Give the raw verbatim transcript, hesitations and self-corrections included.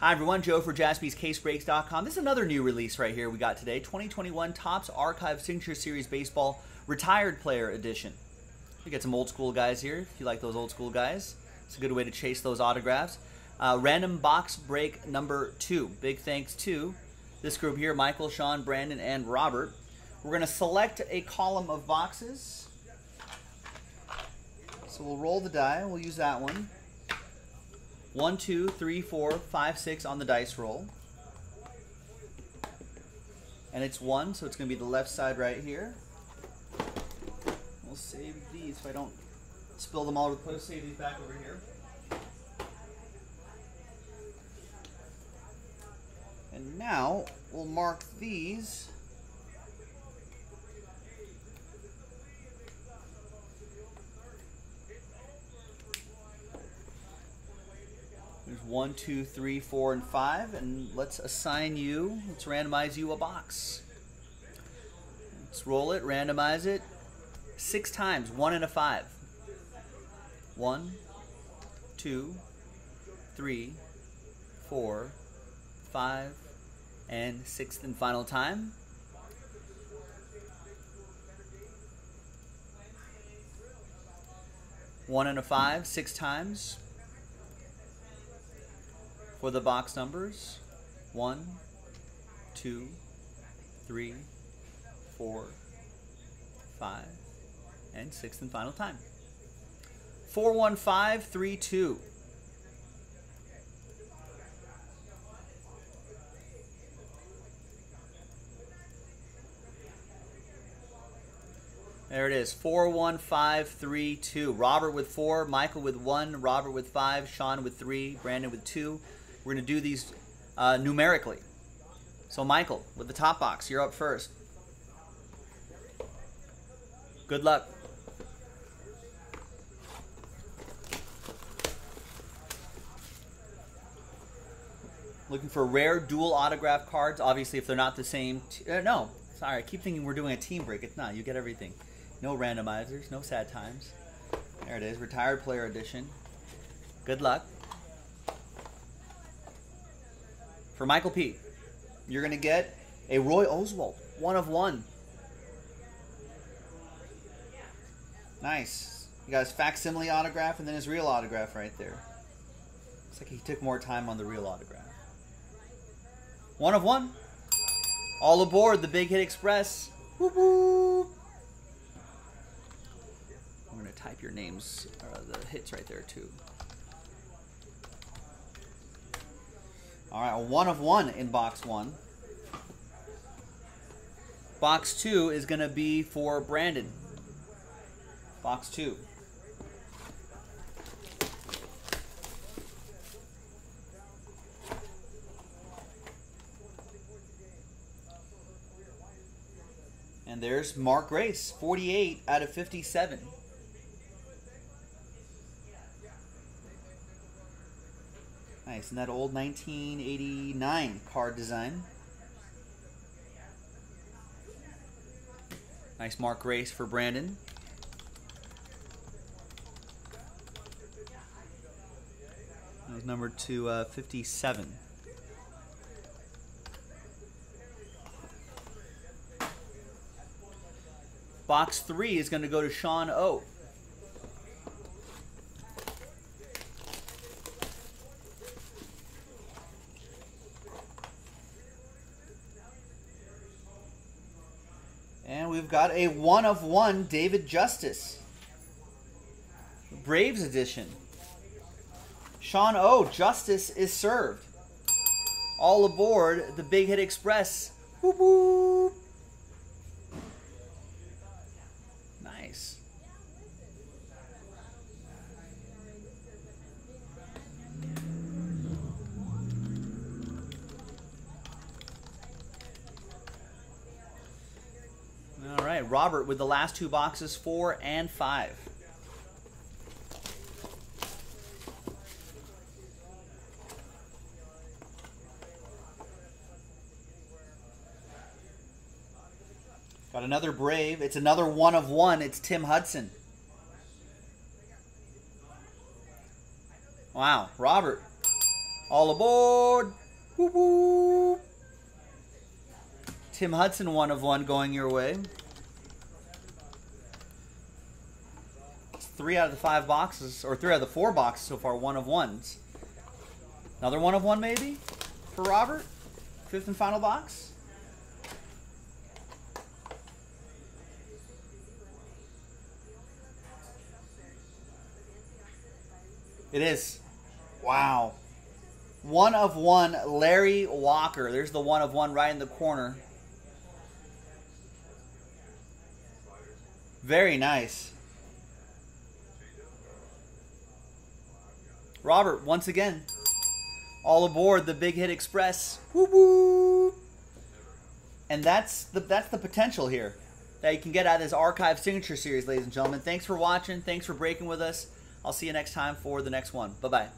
Hi everyone, Joe for Jaspys Case Breaks dot com. This is another new release right here we got today, twenty twenty-one Topps Archive Signature Series Baseball Retired Player Edition. We got some old school guys here, if you like those old school guys. It's a good way to chase those autographs. Uh, random box break number two. Big thanks to this group here, Michael, Sean, Brandon, and Robert. We're going to select a column of boxes. So we'll roll the die, we'll use that one. One, two, three, four, five, six on the dice roll. And it's one, so it's going to be the left side right here. We'll save these so I don't spill them all over the place. We'll save these back over here. And now we'll mark these one, two, three, four, and five, and let's assign you, let's randomize you a box. Let's roll it, randomize it six times, one and a five. One, two, three, four, five, and sixth and final time. One and a five, six times. For the box numbers, one, two, three, four, five, and sixth and final time. four one five three two. There it is, four one five three two. Robert with four, Michael with one, Robert with five, Sean with three, Brandon with two. We're going to do these uh, numerically. So Michael, with the top box, you're up first. Good luck. Looking for rare dual autograph cards. Obviously, if they're not the same. T uh, no, sorry. I keep thinking we're doing a team break. It's not. You get everything. No randomizers. No sad times. There it is. Retired Player Edition. Good luck. For Michael P, you're going to get a Roy Oswalt, one of one. Nice. You got his facsimile autograph and then his real autograph right there. Looks like he took more time on the real autograph. One of one. All aboard the Big Hit Express. Whoop, whoop. I'm going to type your names, uh, the hits right there too. All right, a one of one in box one. Box two is going to be for Brandon. Box two. And there's Mark Grace, forty-eight out of fifty-seven. Nice, and that old nineteen eighty-nine card design. Nice Mark Grace for Brandon. That was number two fifty-seven. Box three is going to go to Sean O. And we've got a one of one David Justice, Braves edition. Sean O, justice is served. All aboard the Big Hit Express. Whoop, whoop. Nice. Robert with the last two boxes, four and five. Got another Brave. It's another one of one. It's Tim Hudson. Wow, Robert. All aboard! Whoop, whoop. Tim Hudson, one of one, going your way. Three out of the five boxes, or three out of the four boxes so far, one of ones. Another one of one, maybe, for Robert. Fifth and final box. It is. Wow. One of one, Larry Walker. There's the one of one right in the corner. Very nice. Robert, once again, all aboard the Big Hit Express. Woo woo. And that's the, that's the potential here that you can get out of this Archive Signature Series, ladies and gentlemen. Thanks for watching. Thanks for breaking with us. I'll see you next time for the next one. Bye-bye.